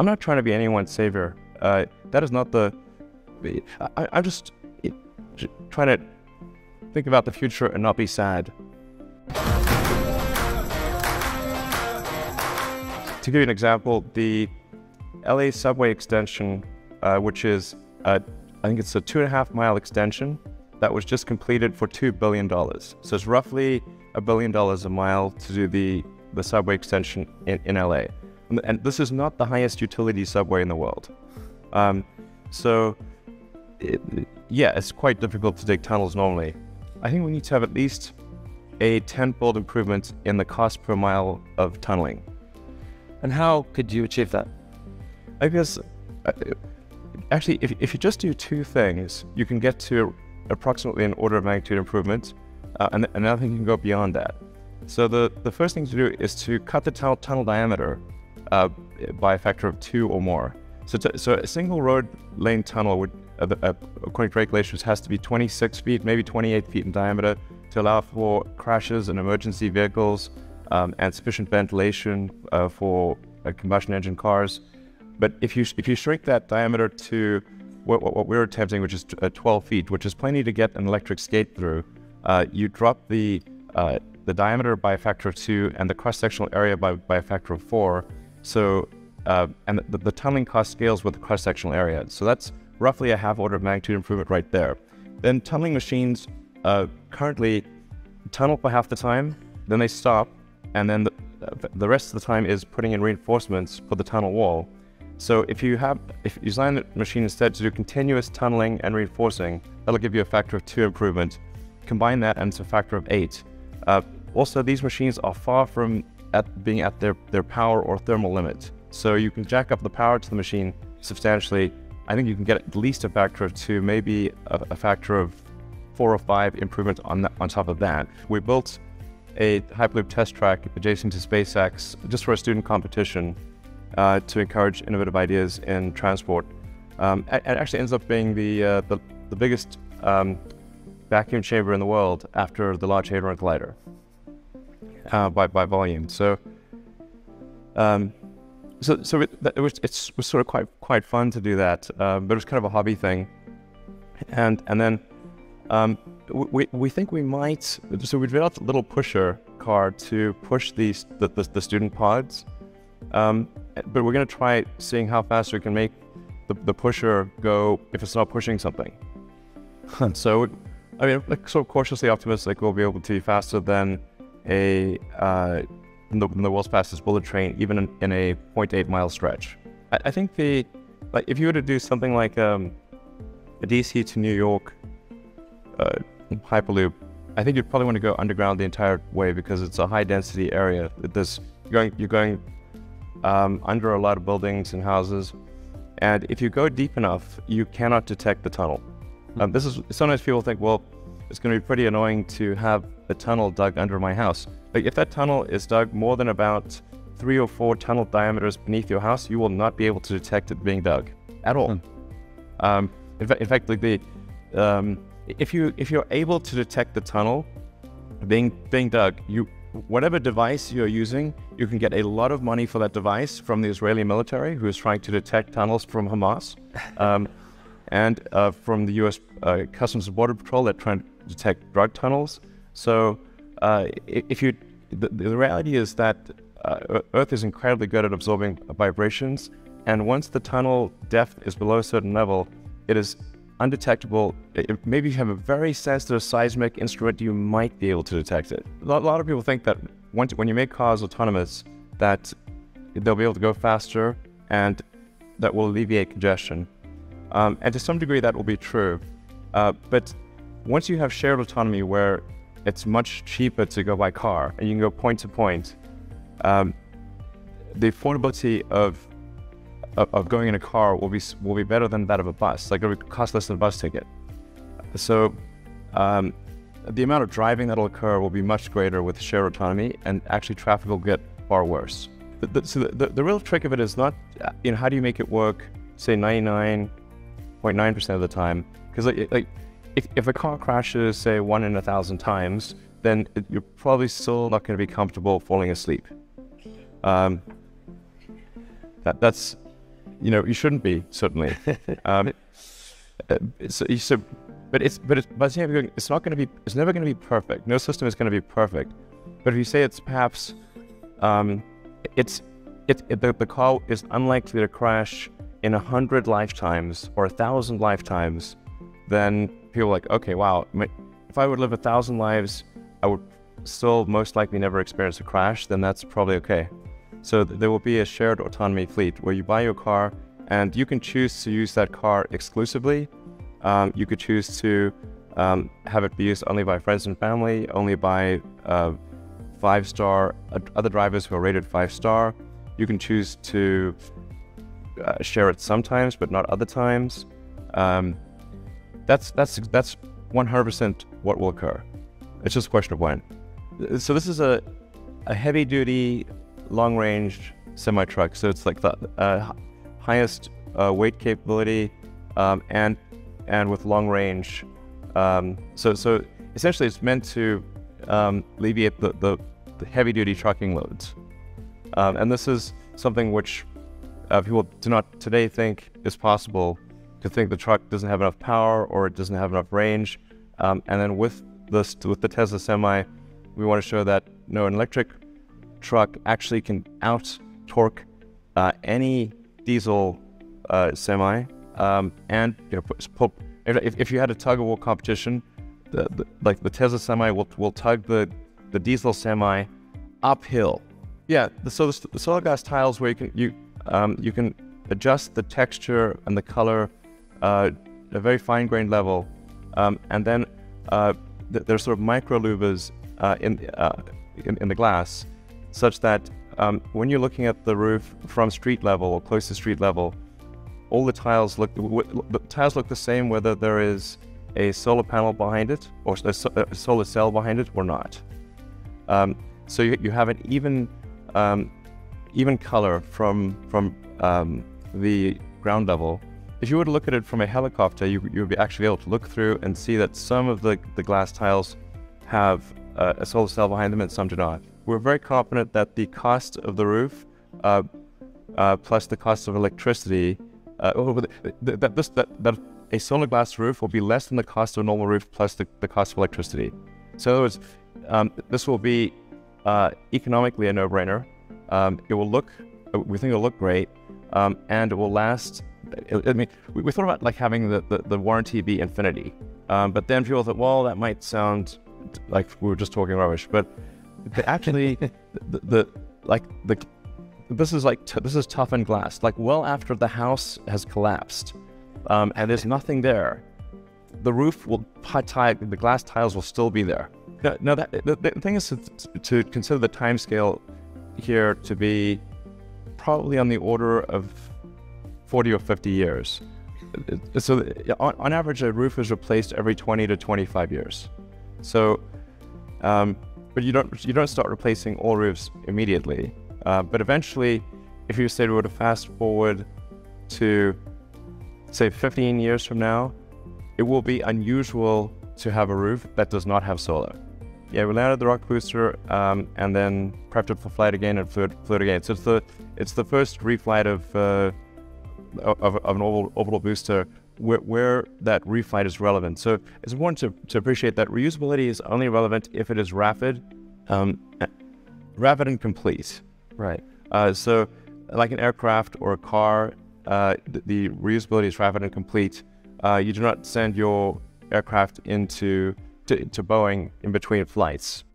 I'm not trying to be anyone's savior. That is not the... I'm just trying to think about the future and not be sad. To give you an example, the LA subway extension, which is, I think it's a 2.5-mile extension that was just completed for $2 billion. So it's roughly $1 billion a mile to do the subway extension in LA. And this is not the highest utility subway in the world. Yeah, it's quite difficult to dig tunnels normally. I think we need to have at least a tenfold improvement in the cost per mile of tunneling. And how could you achieve that? I guess, actually, if you just do two things, you can get to approximately an order of magnitude improvement, and nothing can go beyond that. So the first thing to do is to cut the tunnel diameter by a factor of 2 or more. So a single road lane tunnel would, according to regulations, has to be 26 feet, maybe 28 feet in diameter to allow for crashes and emergency vehicles and sufficient ventilation for combustion engine cars. But if you shrink that diameter to what we're attempting, which is 12 feet, which is plenty to get an electric skate through, you drop the diameter by a factor of 2 and the cross-sectional area by a factor of 4. So, and the tunneling cost scales with the cross-sectional area. So that's roughly a half order of magnitude improvement right there. Then tunneling machines currently tunnel for half the time, then they stop, and then the rest of the time is putting in reinforcements for the tunnel wall. So if you design the machine instead to do continuous tunneling and reinforcing, that'll give you a factor of 2 improvement. Combine that and it's a factor of 8. Also, these machines are far from being at their power or thermal limit. So you can jack up the power to the machine substantially. I think you can get at least a factor of 2, maybe a factor of 4 or 5 improvement on top of that. We built a Hyperloop test track adjacent to SpaceX just for a student competition to encourage innovative ideas in transport. It actually ends up being the biggest vacuum chamber in the world after the Large Hadron Collider by volume. So, it was sort of quite fun to do that, but it was kind of a hobby thing. And then we think we might. So we developed a little pusher car to push the student pods, but we're going to try seeing how fast we can make the pusher go if it's not pushing something. So. I mean, like, sort of cautiously optimistic we'll be able to be faster than the world's fastest bullet train, even in a 0.8-mile stretch. I think if you were to do something like a DC to New York Hyperloop, I think you'd probably want to go underground the entire way because it's a high-density area. You're going under a lot of buildings and houses, and if you go deep enough, you cannot detect the tunnel. This is sometimes people think, well, it's going to be pretty annoying to have a tunnel dug under my house. Like, if that tunnel is dug more than about 3 or 4 tunnel diameters beneath your house, you will not be able to detect it being dug at all. In fact, like if you're able to detect the tunnel being dug, whatever device you're using, you can get a lot of money for that device from the Israeli military, who is trying to detect tunnels from Hamas. And from the U.S. Customs and Border Patrol that try to detect drug tunnels. So, the reality is that Earth is incredibly good at absorbing vibrations, and once the tunnel depth is below a certain level, it is undetectable. Maybe if you have a very sensitive seismic instrument, you might be able to detect it. A lot of people think that when you make cars autonomous, that they'll be able to go faster, and that will alleviate congestion. And to some degree that will be true, but once you have shared autonomy where it's much cheaper to go by car and you can go point to point, the affordability of going in a car will be better than that of a bus. Like, it would cost less than a bus ticket. So the amount of driving that will occur will be much greater with shared autonomy, and actually traffic will get far worse. So the real trick of it is not, you know, how do you make it work, say 99.9% of the time, because if a car crashes, say, 1 in 1,000 times, then you're probably still not going to be comfortable falling asleep. That's you know, you shouldn't be suddenly. It's not going to be, it's never going to be perfect. No system is going to be perfect. But if you say it's perhaps, the car is unlikely to crash in 100 lifetimes or 1,000 lifetimes, then people are like, okay, wow, if I would live 1,000 lives, I would still most likely never experience a crash, then that's probably okay. So there will be a shared autonomy fleet where you buy your car and you can choose to use that car exclusively. You could choose to have it be used only by friends and family, only by five-star, other drivers who are rated 5-star. You can choose to share it sometimes, but not other times. That's 100% what will occur. It's just a question of when. So this is a heavy-duty, long-range semi-truck. So it's like the highest weight capability and with long range. So essentially, it's meant to alleviate the heavy-duty trucking loads. And this is something which people do not today think is possible. To think the truck doesn't have enough power or it doesn't have enough range, and then with the Tesla Semi, we want to show that no, an electric truck actually can out torque any diesel semi, and you know, if you had a tug of war competition, the Tesla Semi will tug the diesel semi uphill. Yeah, so the solar glass tiles where you can adjust the texture and the color. At a very fine-grained level, and then there's sort of micro-louvers in the glass, such that when you're looking at the roof from street level or close to street level, all the tiles look the same whether there is a solar panel behind it or a solar cell behind it or not. So you have an even color from the ground level. If you were to look at it from a helicopter, you would be actually able to look through and see that some of the glass tiles have a solar cell behind them and some do not. We're very confident that the cost of the roof plus the cost of electricity, that a solar glass roof will be less than the cost of a normal roof plus the cost of electricity. So in other words, this will be economically a no-brainer. We think it'll look great, and it will last. I mean, we thought about like having the warranty be infinity, but then people thought, well, that might sound like we were just talking rubbish. But actually, this is toughened glass. Like well after the house has collapsed, and there's nothing there, the roof will the glass tiles will still be there. Now the thing is to consider the time scale here to be probably on the order of 40 or 50 years. So on average, a roof is replaced every 20 to 25 years. So, but you don't start replacing all roofs immediately. But eventually, if you say we were to fast forward to say 15 years from now, it will be unusual to have a roof that does not have solar. Yeah, we landed the rocket booster and then prepped it for flight again and flew it again. So it's the first reflight of an orbital booster where that reflight is relevant. So it's important to appreciate that reusability is only relevant if it is rapid and complete. Right. So like an aircraft or a car, the reusability is rapid and complete. You do not send your aircraft to Boeing in between flights.